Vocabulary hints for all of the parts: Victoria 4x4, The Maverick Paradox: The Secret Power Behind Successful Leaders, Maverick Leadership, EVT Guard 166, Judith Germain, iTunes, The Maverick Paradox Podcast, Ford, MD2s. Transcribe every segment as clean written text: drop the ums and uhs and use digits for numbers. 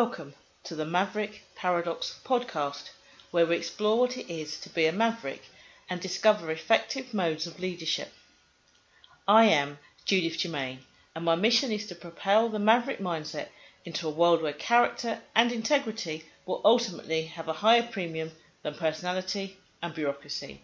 Welcome to the Maverick Paradox podcast, where we explore what it is to be a maverick and discover effective modes of leadership. I am Judith Germain, and my mission is to propel the maverick mindset into a world where character and integrity will ultimately have a higher premium than personality and bureaucracy.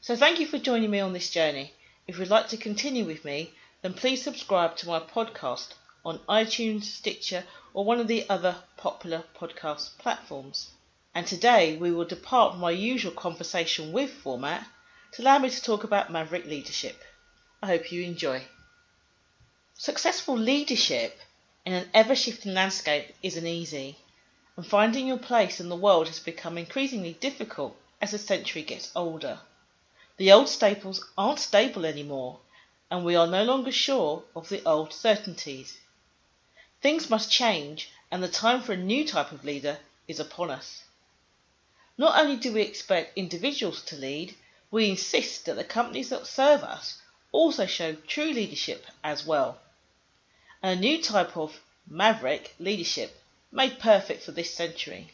So thank you for joining me on this journey. If you'd like to continue with me, then please subscribe to my podcast on iTunes, Stitcher, or one of the other popular podcast platforms. And today we will depart from my usual conversation with format to allow me to talk about maverick leadership. I hope you enjoy. Successful leadership in an ever-shifting landscape isn't easy, and finding your place in the world has become increasingly difficult as the century gets older. The old staples aren't stable anymore, and we are no longer sure of the old certainties. Things must change, and the time for a new type of leader is upon us. Not only do we expect individuals to lead, we insist that the companies that serve us also show true leadership as well. And a new type of maverick leadership made perfect for this century.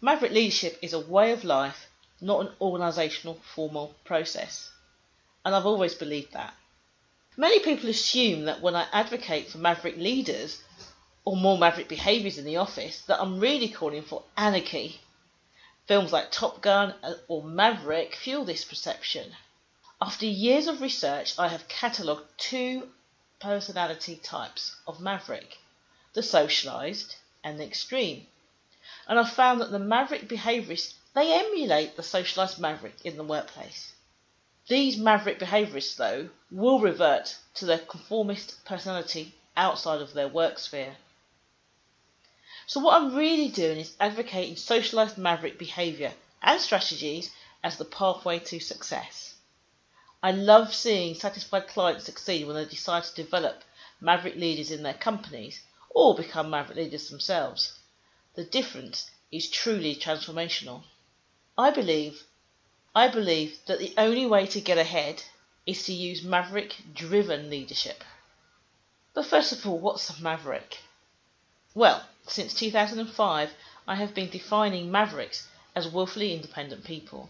Maverick leadership is a way of life, not an organisational formal process. And I've always believed that. Many people assume that when I advocate for maverick leaders or more maverick behaviours in the office, that I'm really calling for anarchy. Films like Top Gun or Maverick fuel this perception. After years of research, I have catalogued two personality types of maverick, the socialised and the extreme. And I've found that the maverick behaviourists, they emulate the socialised maverick in the workplace. These maverick behaviourists, though, will revert to their conformist personality outside of their work sphere. So what I'm really doing is advocating socialised maverick behaviour and strategies as the pathway to success. I love seeing satisfied clients succeed when they decide to develop maverick leaders in their companies or become maverick leaders themselves. The difference is truly transformational. I believe that the only way to get ahead is to use maverick-driven leadership. But first of all, what's a maverick? Well, since 2005, I have been defining mavericks as willfully independent people.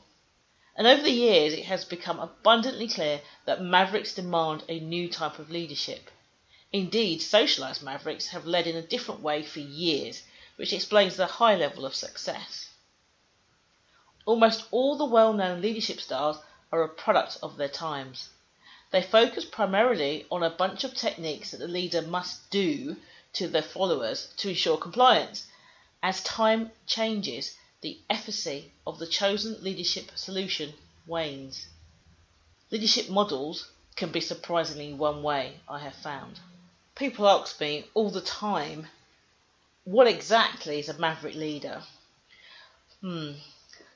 And over the years, it has become abundantly clear that mavericks demand a new type of leadership. Indeed, socialised mavericks have led in a different way for years, which explains their high level of success. Almost all the well-known leadership styles are a product of their times. They focus primarily on a bunch of techniques that the leader must do to their followers to ensure compliance. As time changes, the efficacy of the chosen leadership solution wanes. Leadership models can be surprisingly one way, I have found. People ask me all the time, what exactly is a maverick leader?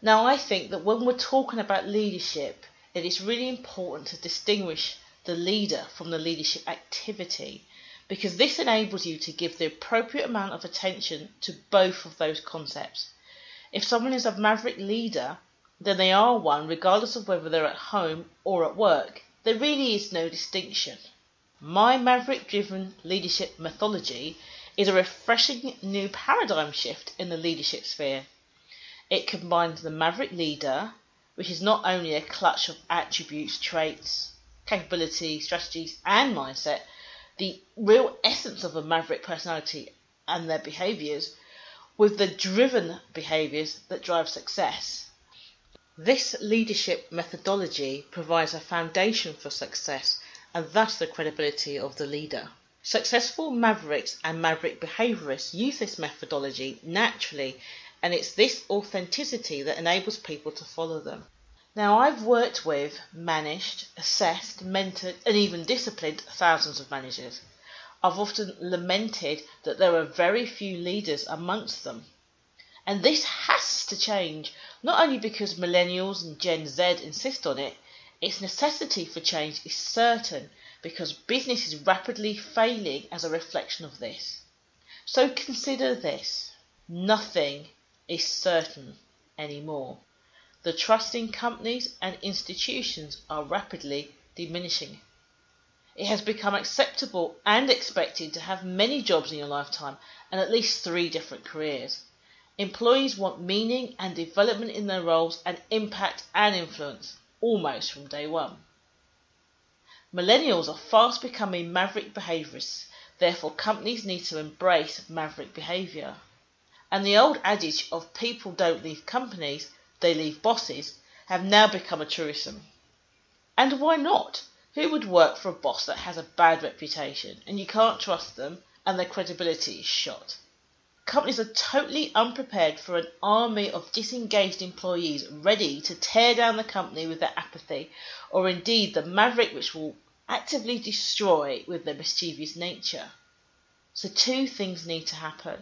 Now, I think that when we're talking about leadership, it is really important to distinguish the leader from the leadership activity, because this enables you to give the appropriate amount of attention to both of those concepts. If someone is a maverick leader, then they are one regardless of whether they're at home or at work. There really is no distinction. My maverick-driven leadership methodology is a refreshing new paradigm shift in the leadership sphere. It combines the maverick leader, which is not only a clutch of attributes, traits, capability, strategies and mindset, the real essence of a maverick personality and their behaviours, with the driven behaviours that drive success. This leadership methodology provides a foundation for success and thus the credibility of the leader. Successful mavericks and maverick behaviourists use this methodology naturally, and it's this authenticity that enables people to follow them. Now, I've worked with, managed, assessed, mentored and even disciplined thousands of managers. I've often lamented that there are very few leaders amongst them. And this has to change, not only because millennials and Gen Z insist on it, its necessity for change is certain because business is rapidly failing as a reflection of this. So consider this. Nothing is certain anymore. The trust in companies and institutions are rapidly diminishing. It has become acceptable and expected to have many jobs in your lifetime and at least 3 different careers. Employees want meaning and development in their roles and impact and influence, almost from day one. Millennials are fast becoming maverick behaviourists, therefore companies need to embrace maverick behaviour. And the old adage of people don't leave companies, they leave bosses, have now become a truism. And why not? Who would work for a boss that has a bad reputation and you can't trust them and their credibility is shot? Companies are totally unprepared for an army of disengaged employees ready to tear down the company with their apathy, or indeed the maverick which will actively destroy with their mischievous nature. So 2 things need to happen.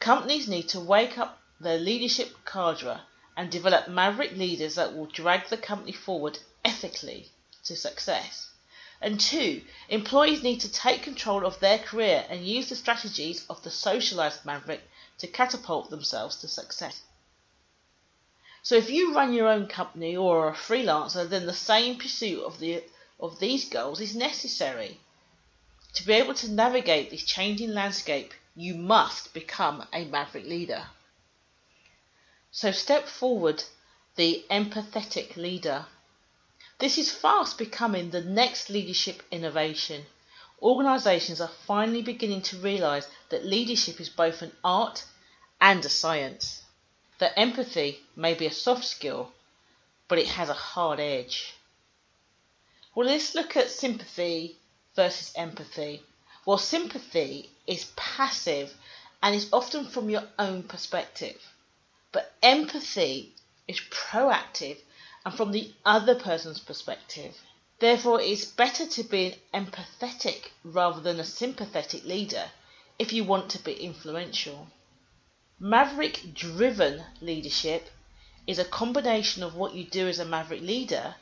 Companies need to wake up their leadership cadre and develop maverick leaders that will drag the company forward ethically to success. And 2, employees need to take control of their career and use the strategies of the socialized maverick to catapult themselves to success. So if you run your own company or are a freelancer, then the same pursuit of these goals is necessary. To be able to navigate this changing landscape, you must become a maverick leader. So step forward, the empathetic leader. This is fast becoming the next leadership innovation. Organisations are finally beginning to realise that leadership is both an art and a science. That empathy may be a soft skill, but it has a hard edge. Well, let's look at sympathy versus empathy. Well, sympathy is passive and is often from your own perspective. But empathy is proactive and from the other person's perspective. Therefore, it's better to be an empathetic rather than a sympathetic leader if you want to be influential. Maverick-driven leadership is a combination of what you do as a maverick leader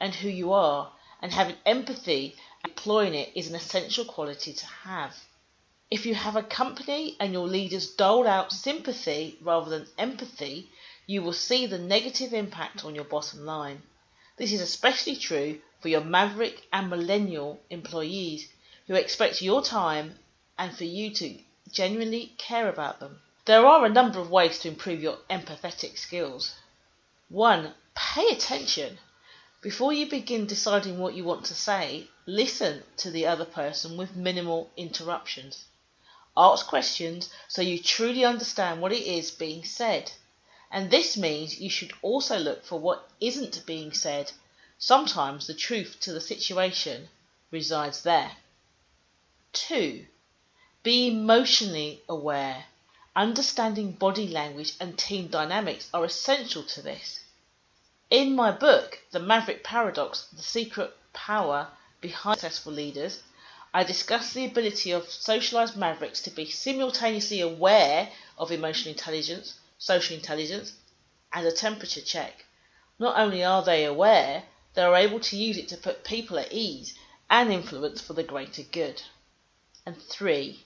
and who you are, and having empathy and employing it is an essential quality to have. If you have a company and your leaders dole out sympathy rather than empathy, you will see the negative impact on your bottom line. This is especially true for your maverick and millennial employees who expect your time and for you to genuinely care about them. There are a number of ways to improve your empathetic skills. 1. Pay attention. Before you begin deciding what you want to say, listen to the other person with minimal interruptions. Ask questions so you truly understand what it is being said. And this means you should also look for what isn't being said. Sometimes the truth to the situation resides there. 2. Be emotionally aware. Understanding body language and team dynamics are essential to this. In my book, The Maverick Paradox: The Secret Power Behind Successful Leaders, I discuss the ability of socialized mavericks to be simultaneously aware of emotional intelligence, social intelligence, and a temperature check. Not only are they aware, they are able to use it to put people at ease and influence for the greater good. And 3,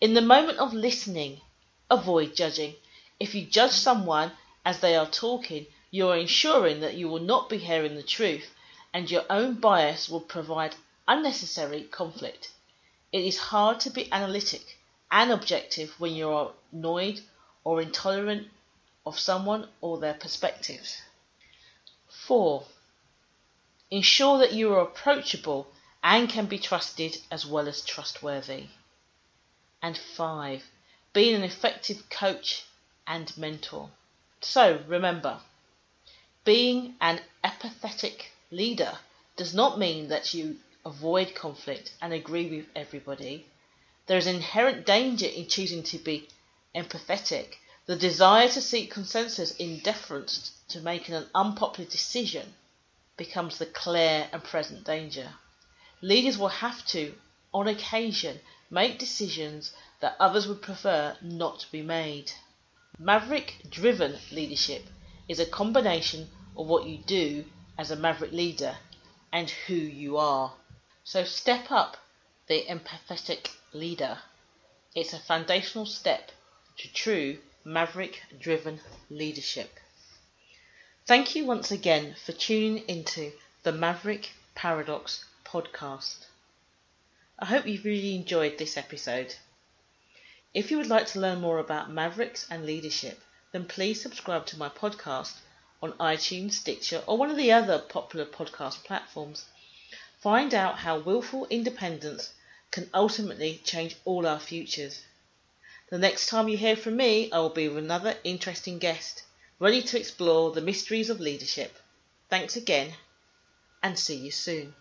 in the moment of listening, avoid judging. If you judge someone as they are talking, you are ensuring that you will not be hearing the truth, and your own bias will provide unnecessary conflict. It is hard to be analytic and objective when you are annoyed or intolerant of someone or their perspectives. 4. Ensure that you are approachable and can be trusted as well as trustworthy. And 5. Being an effective coach and mentor. So remember, being an empathetic leader does not mean that you avoid conflict and agree with everybody. There is inherent danger in choosing to be empathetic, the desire to seek consensus in deference to making an unpopular decision becomes the clear and present danger. Leaders will have to, on occasion, make decisions that others would prefer not to be made. Maverick-driven leadership is a combination of what you do as a maverick leader and who you are. So step up, the empathetic leader. It's a foundational step to true maverick-driven leadership. Thank you once again for tuning into the Maverick Paradox Podcast. I hope you've really enjoyed this episode. If you would like to learn more about Mavericks and leadership, then please subscribe to my podcast on iTunes, Stitcher, or one of the other popular podcast platforms. Find out how willful independence can ultimately change all our futures. The next time you hear from me, I will be with another interesting guest, ready to explore the mysteries of leadership. Thanks again, and see you soon.